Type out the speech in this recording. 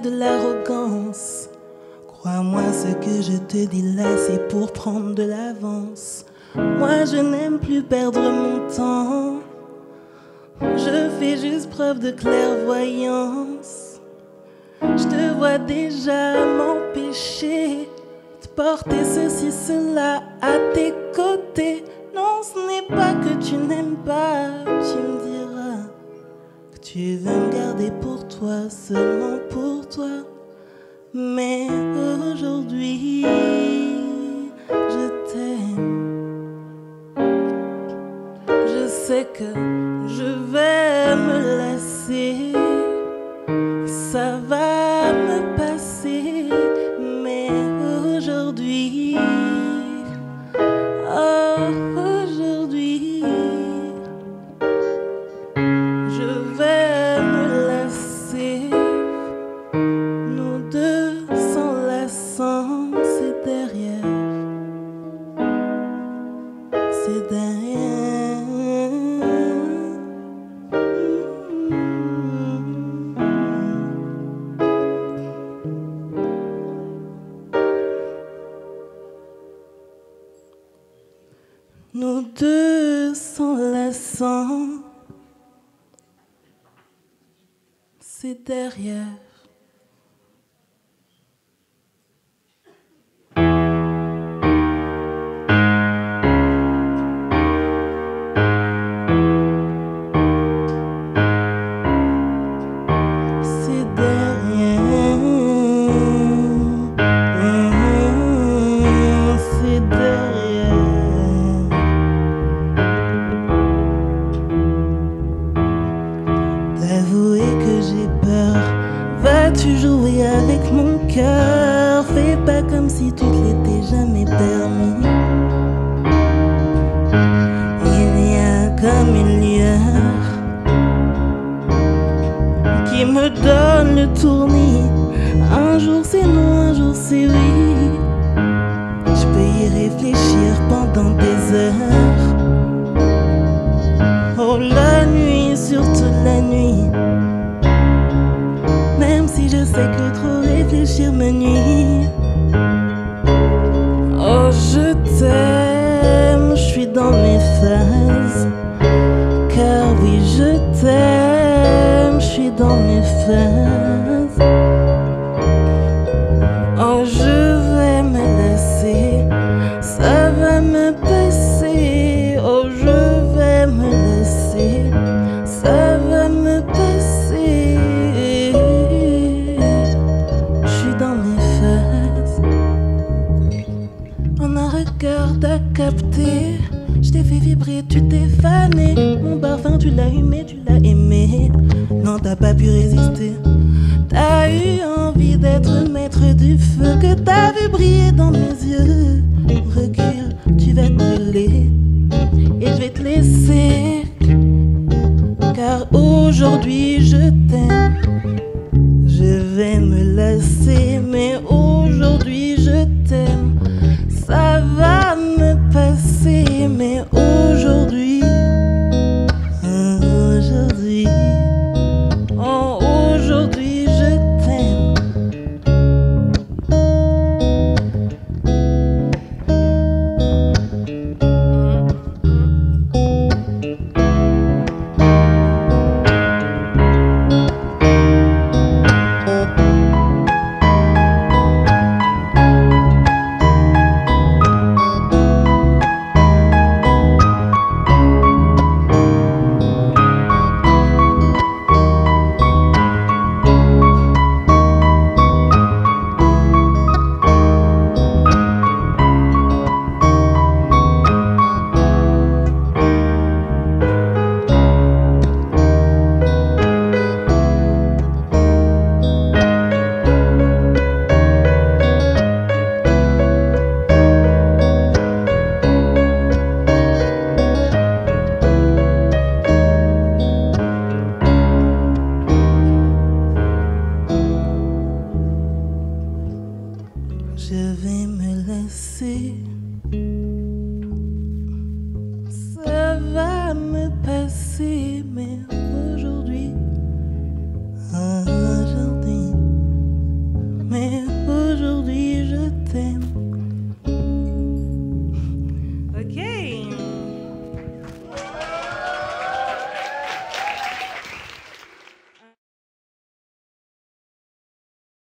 pas de l'arrogance. Crois-moi, ce que je te dis là, c'est pour prendre de l'avance. Moi, je n'aime plus perdre mon temps. Je fais juste preuve de clairvoyance. Je te vois déjà m'empêcher de porter ceci, cela à tes côtés. Non, ce n'est pas que tu n'aimes pas, tu me diras que tu veux me garder pour toi, seulement pour toi. Mais aujourd'hui, je t'aime. Je sais que je vais me lasser, ça va me passer. Mais aujourd'hui, aujourd'hui, je vais me lasser. Nous deux s'enlaçant, c'est derrière, c'est derrière. Nous deux s'enlaçant, c'est derrière. Vas-tu jouer avec mon cœur? Fais pas comme si tu te l'étais jamais permis. Il y a comme une lueur qui me donne le tournis. Un jour c'est non, un jour c'est oui. Je peux y réfléchir pendant des heures. Oh la nuit, surtout la nuit. Je sais que trop réfléchir me nuit. Oh, je t'aime, je suis dans mes phases. Car oui, je t'aime, je suis dans mes phases. Oh, je vais me lasser, ça va me passer. Oh, je vais me lasser, ça va me passer. T'as capté, je t'ai fait vibrer, tu t'es fané. Mon parfum, tu l'as humé, tu l'as aimé. Non, t'as pas pu résister. T'as eu envie d'être maître du feu que t'as vu briller dans mes yeux. Recule, tu vas te brûler et je vais te laisser. Car aujourd'hui, je t'aime. Je vais me lasser, mais aujourd'hui, je t'aime. Ça va me passer, mais